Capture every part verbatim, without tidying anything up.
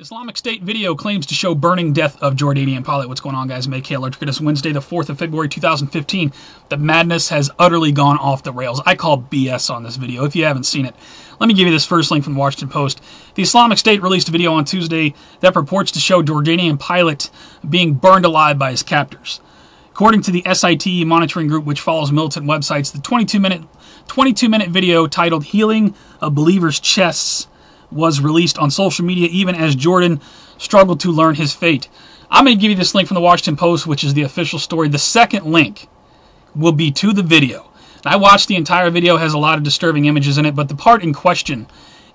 Islamic State video claims to show burning death of Jordanian pilot. What's going on, guys? MaKaElectric. It is Wednesday, the fourth of February, two thousand fifteen. The madness has utterly gone off the rails. I call B S on this video if you haven't seen it. Let me give you this first link from the Washington Post. The Islamic State released a video on Tuesday that purports to show Jordanian pilot being burned alive by his captors. According to the SITE monitoring group, which follows militant websites, the twenty-two minute video titled Healing of Believers' Chests was released on social media even as Jordan struggled to learn his fate. I'm going to give you this link from the Washington Post, which is the official story. The second link will be to the video. I watched the entire video. It has a lot of disturbing images in it, but the part in question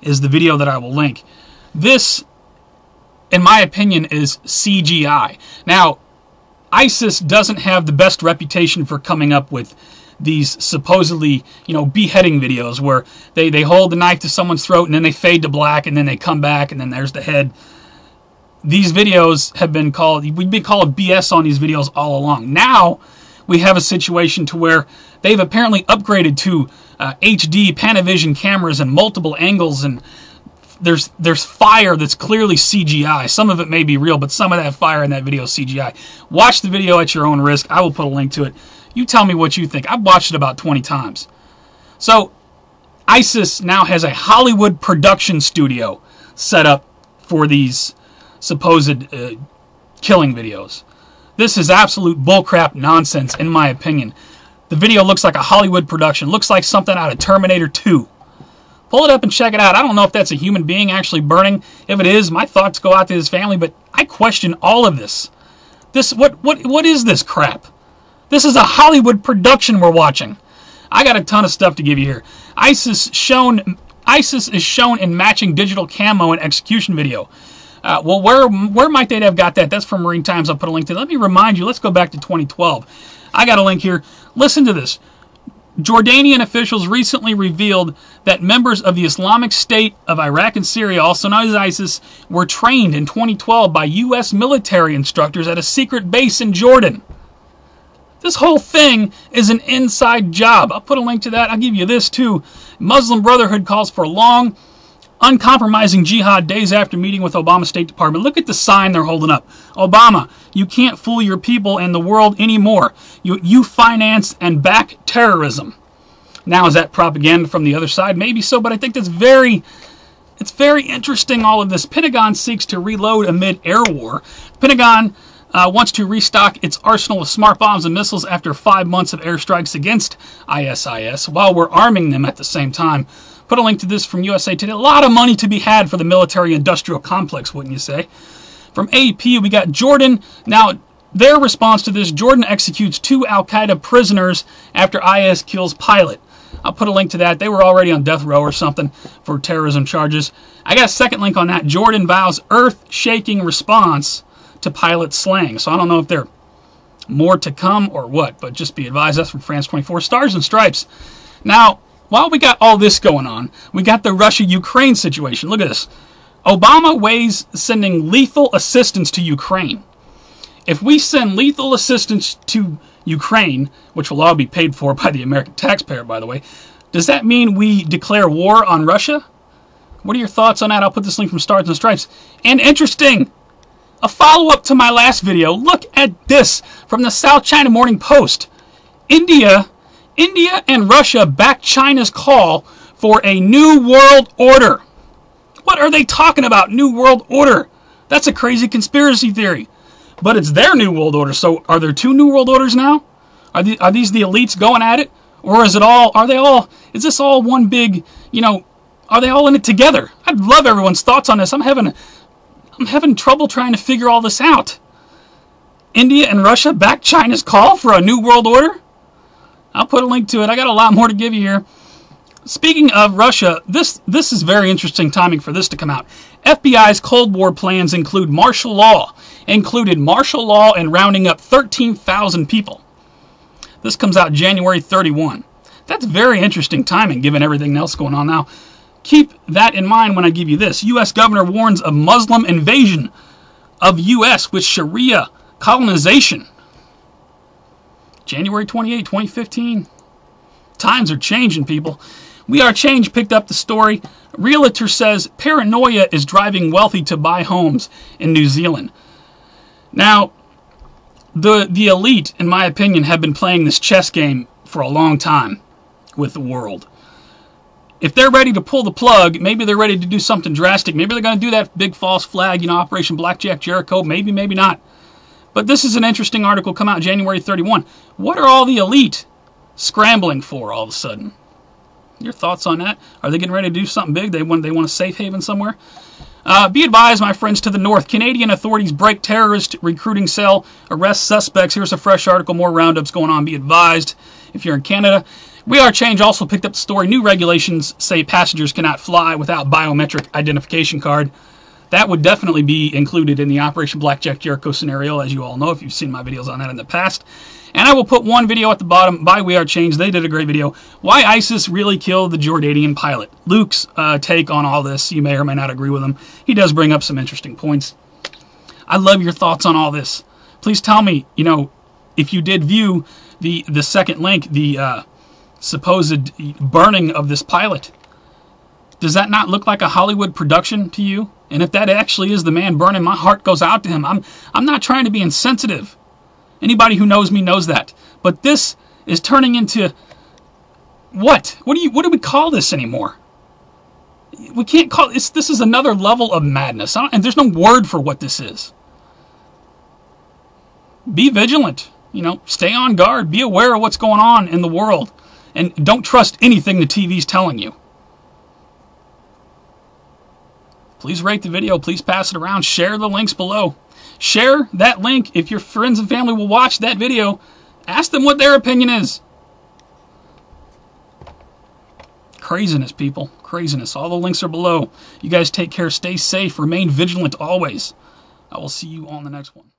is the video that I will link. This, in my opinion, is C G I. Now, ISIS doesn't have the best reputation for coming up with these supposedly, you know, beheading videos where they, they hold the knife to someone's throat and then they fade to black and then they come back and then there's the head. These videos have been called, we've been called B S on these videos all along. Now we have a situation to where they've apparently upgraded to uh, H D Panavision cameras and multiple angles, and there's there's fire that's clearly C G I. Some of it may be real, but some of that fire in that video is C G I. Watch the video at your own risk. I will put a link to it. You tell me what you think. I've watched it about twenty times. So ISIS now has a Hollywood production studio set up for these supposed uh, killing videos. This is absolute bullcrap nonsense, in my opinion. The video looks like a Hollywood production. Looks like something out of Terminator two. Pull it up and check it out. I don't know if that's a human being actually burning. If it is, my thoughts go out to his family, but I question all of this. This what what what is this crap? This is a Hollywood production we're watching. I got a ton of stuff to give you here. ISIS shown, ISIS is shown in matching digital camo and execution video. Uh, well, where where might they have got that? That's from Marine Times. I'll put a link to it. Let me remind you, let's go back to twenty twelve. I got a link here. Listen to this. Jordanian officials recently revealed that members of the Islamic State of Iraq and Syria, also known as ISIS, were trained in twenty twelve by U S military instructors at a secret base in Jordan. This whole thing is an inside job. I'll put a link to that. I'll give you this too. Muslim Brotherhood calls for long, uncompromising jihad days after meeting with Obama State Department. Look at the sign they're holding up. Obama, you can't fool your people and the world anymore. You, you finance and back terrorism. Now, is that propaganda from the other side? Maybe so, but I think that's very... it's very interesting, all of this. Pentagon seeks to reload amid air war. Pentagon... Uh, wants to restock its arsenal of smart bombs and missiles after five months of airstrikes against ISIS, while we're arming them at the same time. Put a link to this from U S A Today. A lot of money to be had for the military-industrial complex, wouldn't you say? From A P, we got Jordan. Now, their response to this, Jordan executes two Al-Qaeda prisoners after IS kills pilot. I'll put a link to that. They were already on death row or something for terrorism charges. I got a second link on that. Jordan vows earth-shaking response to pilot slang. So I don't know if they're more to come or what, but just be advised. That's from France twenty-four. Stars and Stripes. Now, while we got all this going on, we got the Russia-Ukraine situation. Look at this. Obama weighs sending lethal assistance to Ukraine. If we send lethal assistance to Ukraine, which will all be paid for by the American taxpayer, by the way, does that mean we declare war on Russia? What are your thoughts on that? I'll put this link from Stars and Stripes. And interesting, a follow-up to my last video, look at this from the South China Morning Post. India, India and Russia back China's call for a new world order. What are they talking about, new world order? That's a crazy conspiracy theory. But it's their new world order, so are there two new world orders now? Are, the, are these the elites going at it? Or is it all, are they all, is this all one big, you know, are they all in it together? I'd love everyone's thoughts on this. I'm having a... I'm having trouble trying to figure all this out. India and Russia back China's call for a new world order? I'll put a link to it. I got a lot more to give you here. Speaking of Russia, this, this is very interesting timing for this to come out. F B I's Cold War plans include martial law, included martial law and rounding up thirteen thousand people. This comes out January thirty-first. That's very interesting timing given everything else going on now. Keep that in mind when I give you this. U S governor warns of Muslim invasion of U S with Sharia colonization. January twenty-eighth, twenty fifteen. Times are changing, people. We Are Change picked up the story. Realtor says paranoia is driving wealthy to buy homes in New Zealand. Now, the, the elite, in my opinion, have been playing this chess game for a long time with the world. If they're ready to pull the plug, maybe they're ready to do something drastic. Maybe they're going to do that big false flag, you know, Operation Blackjack Jericho. Maybe, maybe not. But this is an interesting article come out January thirty-first. What are all the elite scrambling for all of a sudden? Your thoughts on that? Are they getting ready to do something big? They want, they want a safe haven somewhere? Uh, be advised, my friends, to the north. Canadian authorities break terrorist recruiting cell, arrest suspects. Here's a fresh article, more roundups going on. Be advised if you're in Canada. We Are Change also picked up the story. New regulations say passengers cannot fly without biometric identification card. That would definitely be included in the Operation Blackjack Jericho scenario, as you all know, if you've seen my videos on that in the past. And I will put one video at the bottom by We Are Change. They did a great video. Why ISIS really killed the Jordanian pilot. Luke's uh, take on all this. You may or may not agree with him. He does bring up some interesting points. I love your thoughts on all this. Please tell me, you know, if you did view the, the second link, the... Uh, supposed burning of this pilot. Does that not look like a Hollywood production to you? And if that actually is the man burning, my heart goes out to him. I'm, I'm not trying to be insensitive. Anybody who knows me knows that. But this is turning into what? What do you, what do we call this anymore? We can't call it. This is another level of madness. I don't, and there's no word for what this is. Be vigilant. You know, stay on guard. Be aware of what's going on in the world. And don't trust anything the T V's telling you. Please rate the video. Please pass it around. Share the links below. Share that link. If your friends and family will watch that video, ask them what their opinion is. Craziness, people. Craziness. All the links are below. You guys take care. Stay safe. Remain vigilant always. I will see you on the next one.